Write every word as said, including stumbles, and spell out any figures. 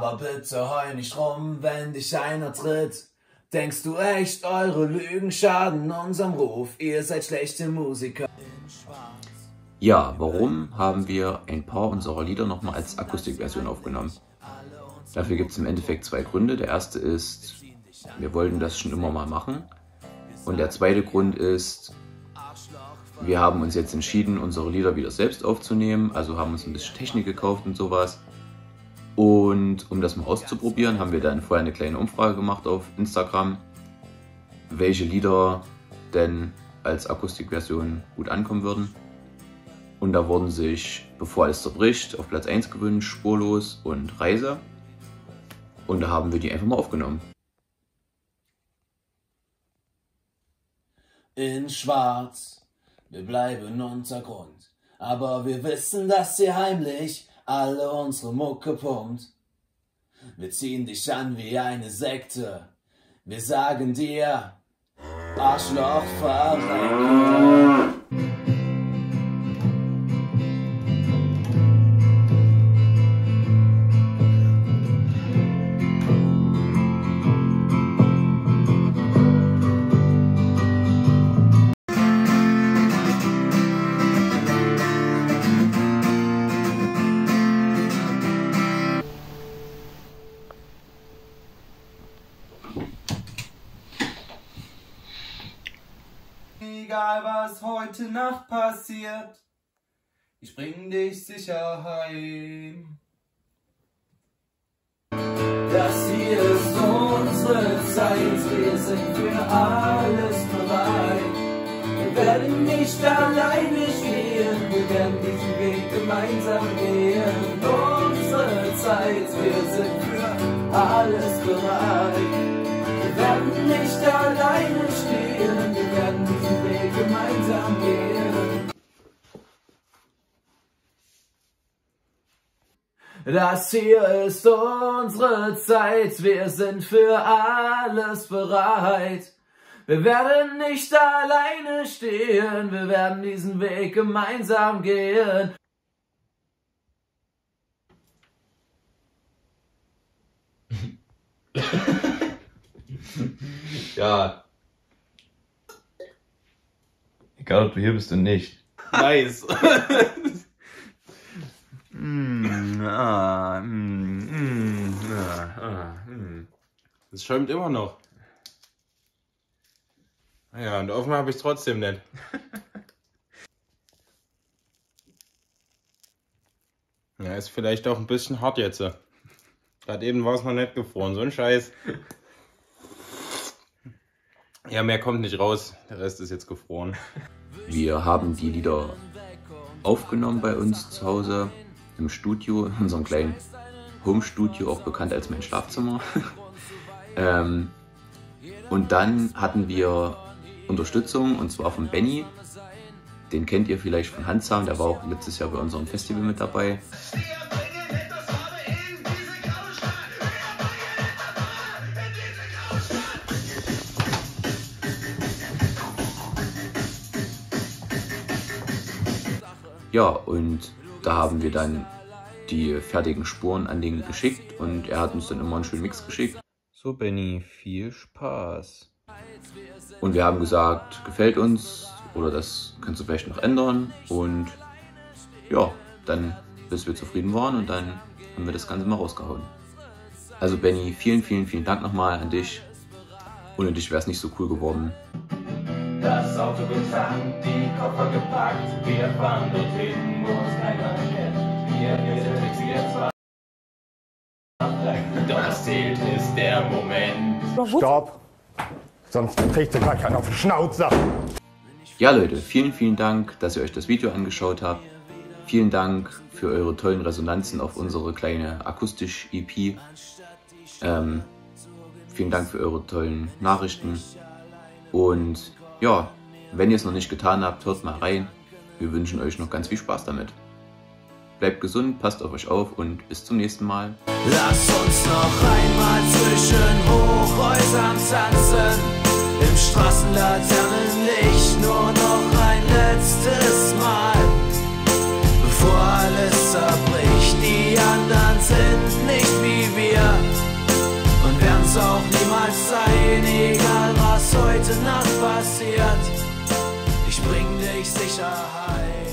Aber bitte heul nicht rum, wenn dich einer tritt. Denkst du echt, eure Lügen schaden unserem Ruf? Ihr seid schlechte Musiker. Ja, warum haben wir ein paar unserer Lieder nochmal als Akustikversion aufgenommen? Dafür gibt es im Endeffekt zwei Gründe. Der erste ist, wir wollten das schon immer mal machen. Und der zweite Grund ist, wir haben uns jetzt entschieden, unsere Lieder wieder selbst aufzunehmen. Also haben uns ein bisschen Technik gekauft und sowas. Und um das mal auszuprobieren, haben wir dann vorher eine kleine Umfrage gemacht auf Instagram, welche Lieder denn als Akustikversion gut ankommen würden. Und da wurden sich Bevor alles zerbricht auf Platz eins gewünscht, Spurlos und Reise. Und da haben wir die einfach mal aufgenommen. In Schwarz, wir bleiben Untergrund, aber wir wissen, dass ihr heimlich alle unsere Mucke pumpt. Wir ziehen dich an wie eine Sekte, wir sagen dir, Arschloch verreckt. Egal was heute Nacht passiert, ich bring dich sicher heim. Das hier ist unsere Zeit, wir sind für alles bereit. Wir werden nicht alleine stehen, wir werden diesen Weg gemeinsam gehen. Unsere Zeit, wir sind für alles bereit. Wir werden nicht alleine stehen, wir werden diesen Weg gemeinsam gehen. Das hier ist unsere Zeit, wir sind für alles bereit. Wir werden nicht alleine stehen, wir werden diesen Weg gemeinsam gehen. Ja. Egal, ob du hier bist und nicht. Nice. mm, ah, mm, ah, ah, mm. Das schäumt immer noch. Ja, und offen habe ich es trotzdem nicht. Ja, ist vielleicht auch ein bisschen hart jetzt. Gerade eben war es noch nicht gefroren, so ein Scheiß. Ja, mehr kommt nicht raus. Der Rest ist jetzt gefroren. Wir haben die Lieder aufgenommen bei uns zu Hause im Studio, in unserem kleinen Home-Studio, auch bekannt als mein Schlafzimmer. ähm, und dann hatten wir Unterstützung, und zwar von Benni. Den kennt ihr vielleicht von Handzahm, der war auch letztes Jahr bei unserem Festival mit dabei. Ja, und da haben wir dann die fertigen Spuren an den geschickt und er hat uns dann immer einen schönen Mix geschickt. So Benni, viel Spaß. Und wir haben gesagt, gefällt uns oder das kannst du vielleicht noch ändern. Und ja, dann bis wir zufrieden waren und dann haben wir das Ganze mal rausgehauen. Also Benni, vielen, vielen, vielen Dank nochmal an dich. Ohne dich wäre es nicht so cool geworden. Das Auto getankt, die Koffer gepackt, wir fahren dorthin, wo es keiner kennt. Wir, wir sind fixiert, zwar doch das zählt, ist der Moment. Stopp! Sonst kriegt ihr gar keinen auf den Schnauzer! Ja Leute, vielen, vielen Dank, dass ihr euch das Video angeschaut habt. Vielen Dank für eure tollen Resonanzen auf unsere kleine Akustisch-E P. Ähm, vielen Dank für eure tollen Nachrichten. Und ja, wenn ihr es noch nicht getan habt, hört mal rein. Wir wünschen euch noch ganz viel Spaß damit. Bleibt gesund, passt auf euch auf und bis zum nächsten Mal. Lass uns noch einmal zwischen Hochhäusern tanzen. Im Straßenlaternenlicht nur noch ein letztes Mal. Bevor alles zerbricht, die anderen sind nicht wie wir. was passiert, ich bring dich sicher heim.